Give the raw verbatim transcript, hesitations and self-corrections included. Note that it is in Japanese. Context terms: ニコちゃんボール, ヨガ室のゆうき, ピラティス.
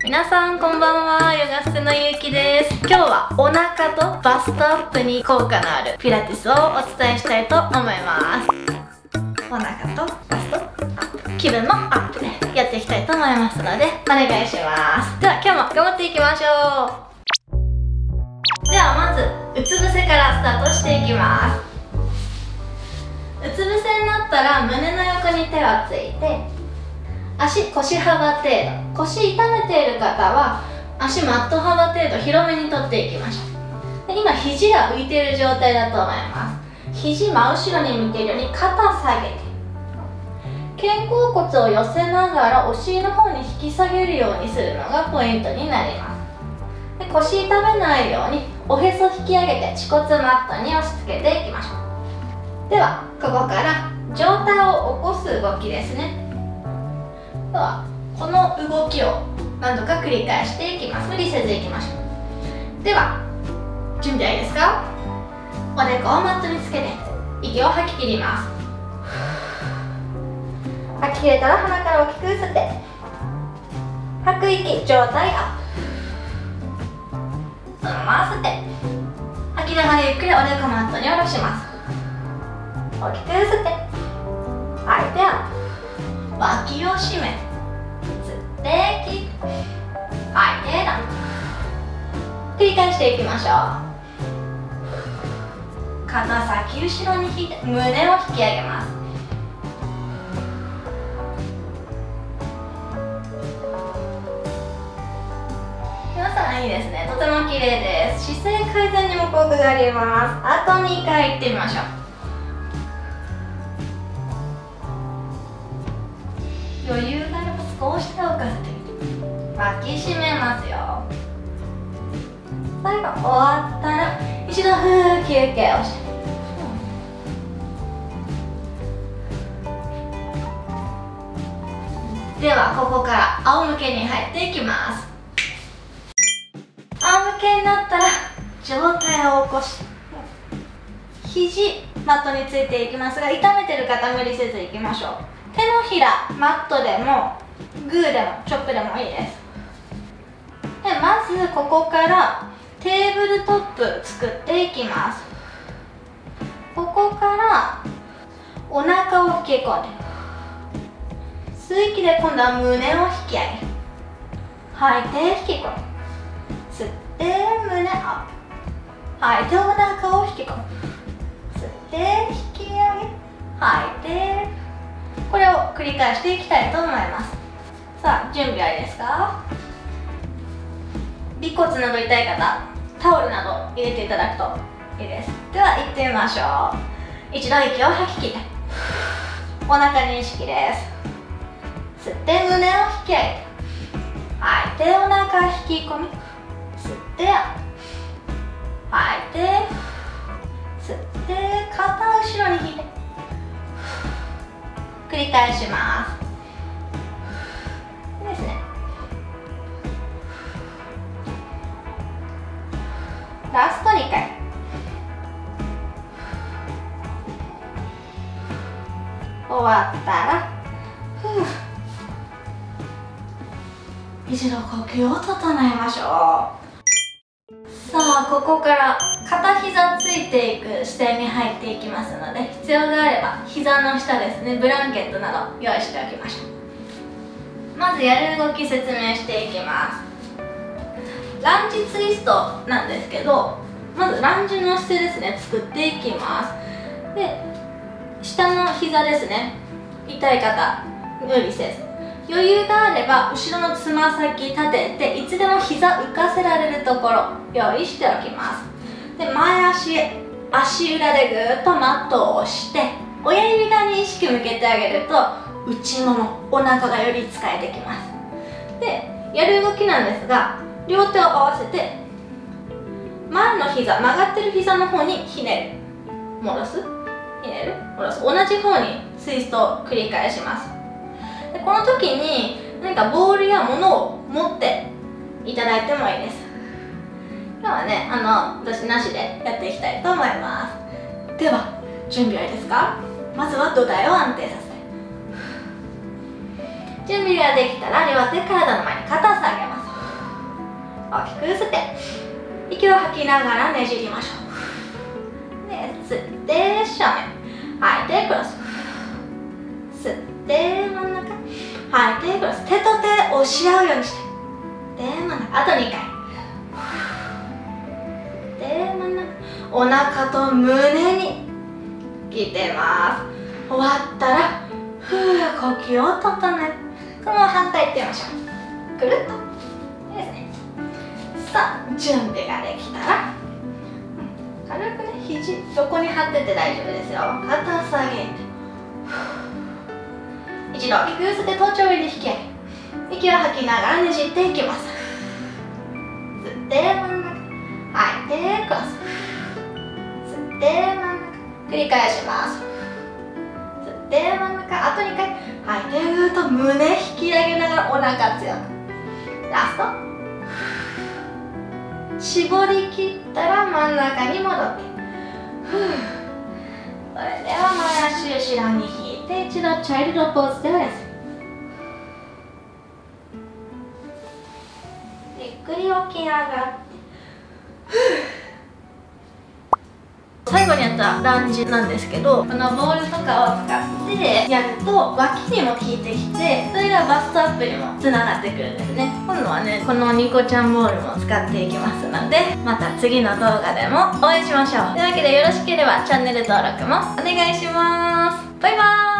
皆さんこんばんは、ヨガ室のゆうきです。今日はお腹とバストアップに効果のあるピラティスをお伝えしたいと思います。お腹とバストアップ、気分もアップでやっていきたいと思いますのでお願いします。では今日も頑張っていきましょう。ではまずうつ伏せからスタートしていきます。うつ伏せになったら胸の横に手をついて、足腰幅程度、腰痛めている方は足マット幅程度広めに取っていきましょう。で今肘が浮いている状態だと思います。肘真後ろに向けるように肩下げて、肩甲骨を寄せながらお尻の方に引き下げるようにするのがポイントになります。で腰痛めないようにおへそ引き上げて恥骨マットに押し付けていきましょう。ではここから上体を起こす動きですね。ではこの動きを何度か繰り返していきます。無理せずいきましょう。では準備はいいですか。おでこをマットにつけて息を吐き切ります。吐き切れたら鼻から大きく吸って吐く息、上体アップ、そのまま吸って吐きながらゆっくりおでこマットに下ろします。大きく吸って吐いてアップ、脇を締め吸ってキープ、吐いてダウン、繰り返していきましょう。肩先後ろに引いて胸を引き上げます。皆さんいいですね、とても綺麗です。姿勢改善にも効果があります。あとにかいいってみましょう。余裕があれば少し手を浮かせてみて抱きしめますよ。最後終わったら一度ふー休憩をして、うん、ではここから仰向けに入っていきます。仰向けになったら上体を起こし、肘マットについていきますが、痛めてる方無理せずいきましょう。手のひらマットでもグーでもチョップでもいいです。でまずここからテーブルトップ作っていきます。ここからお腹を吹き込んで吸う息で今度は胸を引き上げ、吐いて引き込む、吸って胸アップ、吐いてお腹を引き込む、吸って引き上げ、吐いて、これを繰り返していきたいと思います。さあ準備はいいですか。尾骨など痛い方、タオルなど入れていただくといいです。では行ってみましょう。一度息を吐き切ってお腹に意識です。吸って胸を引き上げて、吐いてお腹引き込み、吸って吐いて、吸って肩後ろに引いて繰り返します。いいですね。ラストにかい。終わったら、ふう。一度呼吸を整えましょう。さあここから片膝ついていく視点に入っていきますので、必要があれば膝の下ですね、ブランケットなど用意しておきましょう。まずやる動き説明していきます。ランジツイストなんですけど、まずランジの姿勢ですね、作っていきます。で下の膝ですね、痛い方無理せず、余裕があれば後ろのつま先立てていつでも膝浮かせられるところ用意しておきます。で前足へ足裏でぐーっとマットを押して親指側に意識向けてあげると内もも、お腹がより使えてきます。でやる動きなんですが、両手を合わせて前の膝、曲がってる膝の方にひねる、戻す、ひねる、戻す、同じ方にツイストを繰り返します。でこの時に何かボールや物を持っていただいてもいいです。今日はね、あの私なしでやっていきたいと思います。では準備はいいですか。まずは土台を安定させて、準備ができたら両手体の前に肩下げます。大きく吸って息を吐きながらねじりましょう。で吸って正面、吐いてクロス、吸って真ん中、吐いてクロス、手と手を押し合うようにして、で真ん中、あとにかい、で真ん中、お腹と胸にきてます。終わったらふー、呼吸を整えて、この反対いってみましょう。くるっとですね。さあ準備ができたら、うん、軽くね肘横に張ってて大丈夫ですよ。肩下げて一度大きく吸って頭頂上に引き上げ、息を吐きながらねじっていきます。吸って真ん中、吐いてクロス、吸って真ん中、繰り返します。吸って真ん中、あとにかい、はい、手ぐーっと胸引き上げながらお腹強く、ラスト絞り切ったら真ん中に戻って、ふう、それでは前足後ろに引いて一度チャイルドポーズでお休み、ゆっくり起き上がって、ふう。最後にやったランジなんですけど、このボールとかを使ってやると脇にも効いてきて、それがバストアップにもつながってくるんですね。今度はねこのニコちゃんボールも使っていきますので、また次の動画でもお会いしましょう。というわけでよろしければチャンネル登録もお願いします。バイバーイ。